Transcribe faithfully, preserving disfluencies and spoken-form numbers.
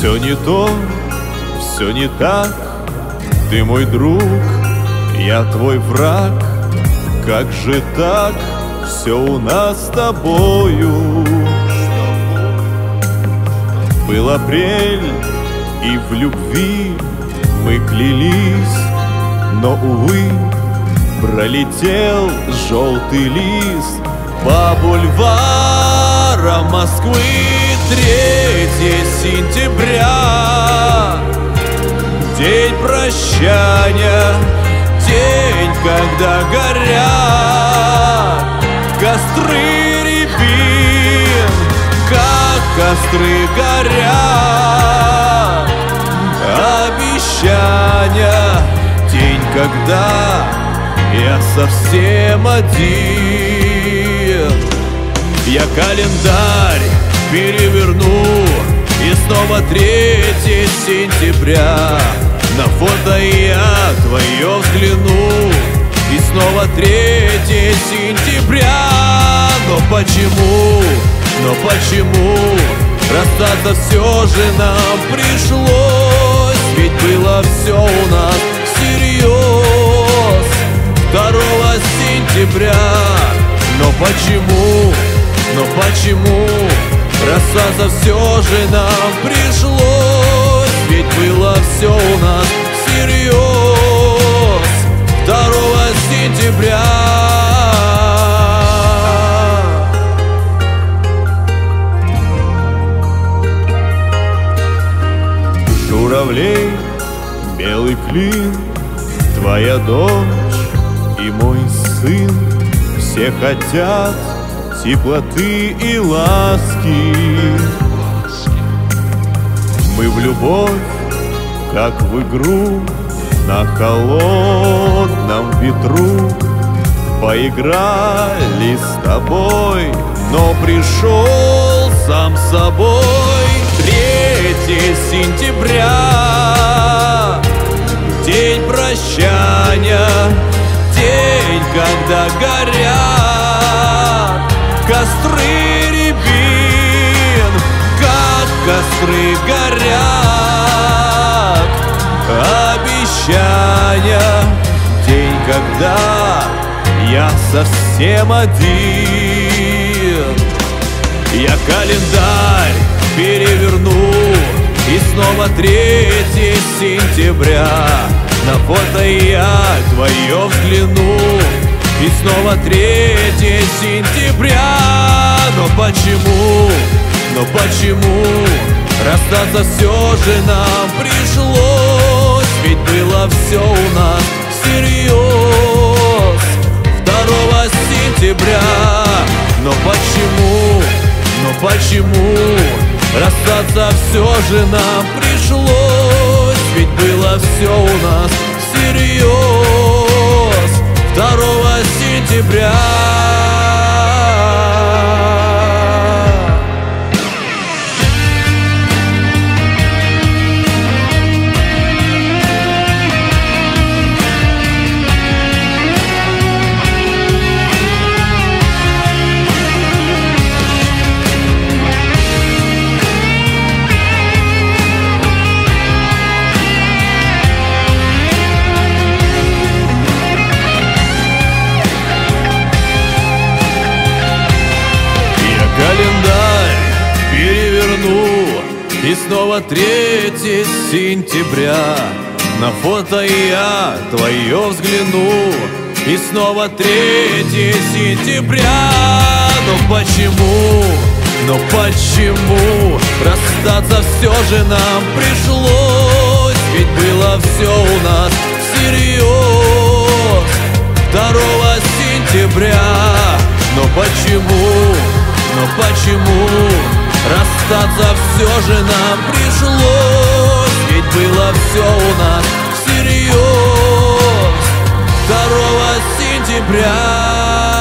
Все не то, все не так. Ты мой друг, я твой враг. Как же так? Все у нас с тобою. Был апрель, и в любви мы клялись, но, увы, пролетел желтый лист по бульварам Москвы. Третье сентября, день прощания, день, когда горят костры рябин, как костры горят обещания, день, когда я совсем один. Я календарь переверну, и снова третье сентября. На фото я твое взгляну, и снова третье сентября. Но почему, но почему расстаться все же нам пришлось? Ведь было все у нас всерьез второго сентября. Но почему, но почему расстаться все же нам пришлось? Ведь было все у нас всерьез второго сентября. Журавлей, белый клин, твоя дочь и мой сын, все хотят теплоты и ласки. Мы в любовь, как в игру, на холодном ветру поиграли с тобой, но пришел сам собой третье сентября, день прощания, день, когда горят костры рябин, как костры горят обещания, день, когда я совсем один. Я календарь переверну, и снова третье сентября. На фото я твое взгляну, и снова третье сентября. Но почему, но почему расстаться все же нам пришлось? Ведь было все у нас всерьез второго сентября. Но почему, но почему расстаться все же нам пришлось? Ведь было все у нас всерьез второго сентября. И снова третье сентября. На фото я твое взгляну, и снова третье сентября. Но почему, но почему расстаться все же нам пришлось? Ведь было все у нас всерьез второго сентября. Но почему, но почему расстаться все же нам пришлось? Ведь было все у нас всерьез второго сентября.